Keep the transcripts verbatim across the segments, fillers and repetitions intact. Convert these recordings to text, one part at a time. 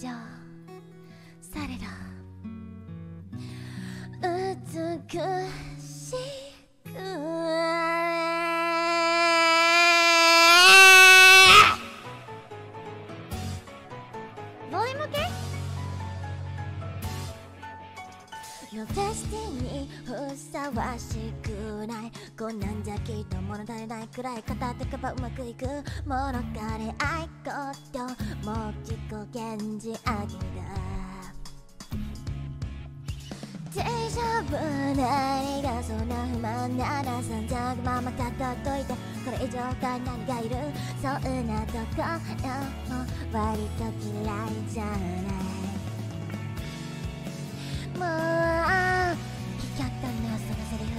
上されど美しくボーイ向け伸ばしてにふさわしくないこんなんじゃきっと物足りないくらい片手かばうまくいくものかれあいこともう自己顕示あげだ大丈夫何がそんな不満ならさんじゃままたっといてこれ以上他何がいるそんなところも割と嫌いじゃないもう聞きゃったんだそのセリフ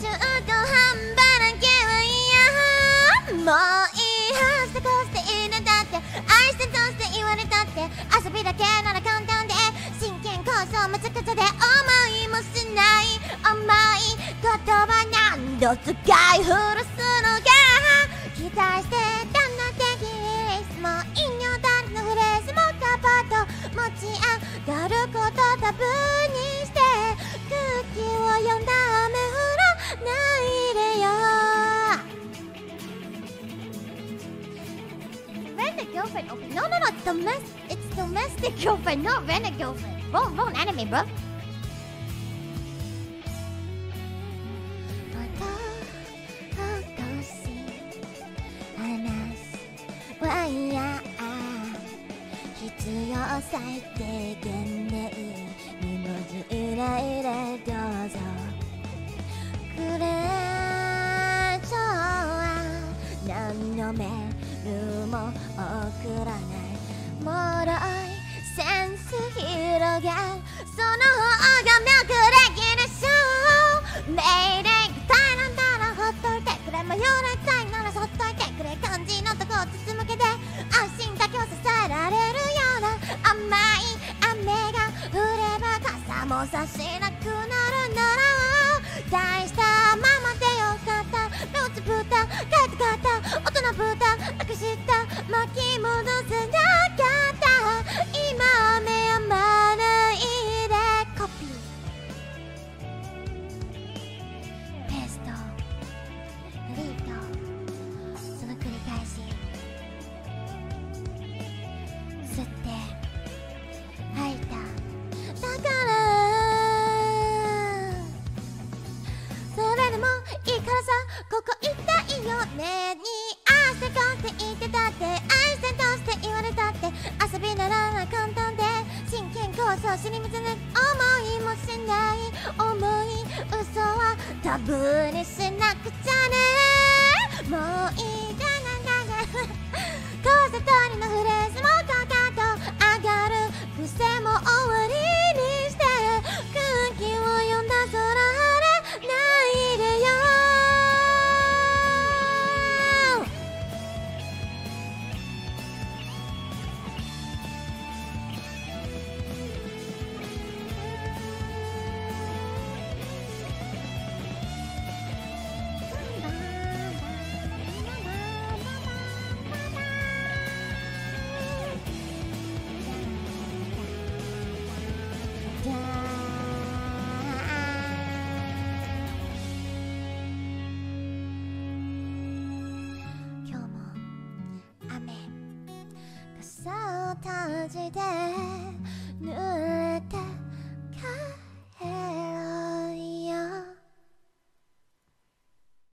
中途半端な気は嫌もういいはずこうしていいんだって愛してどうして言われたって遊びだけなら簡単で真剣構想むちゃくちゃで思いもしない甘い言葉何度使い古すのか期待してたんだってキースも引用だらのフレーズもカバーと持ち上がることタブーにして空気を読んだ雨ないでよRenegade girlfriend open. No, no, no. Domestic. It's domestic girlfriend, not renegade girlfriend. Wrong, wrong anime, bro. 最低限でいい。に文字イライラどうぞ。くれそうは何のメールも送らないもろいセンス広げるその方がミルクできるしょ命令が足らんだらほっといてくれ迷われたいならそっといてくれ感じのとこ筒抜けで安心だけを支えられるような甘い雨が降れば傘も差しなくなるなら大したままでよかった目をつぶった帰ってかった大人ぶったなくした巻き戻せなかった今雨止まないでコピーペーストデリートその繰り返し吸って吐いただからここ痛いよねに汗かいていてだって愛してどうして言われたって遊びならない簡単で真剣構想尻水ね思いもしない思い嘘はタブーにしなくちゃねもういいだなだな交差通りのフレーズもかかと上がる癖も終わりにして空気を読んだ空晴れないでよ「傘を閉じて」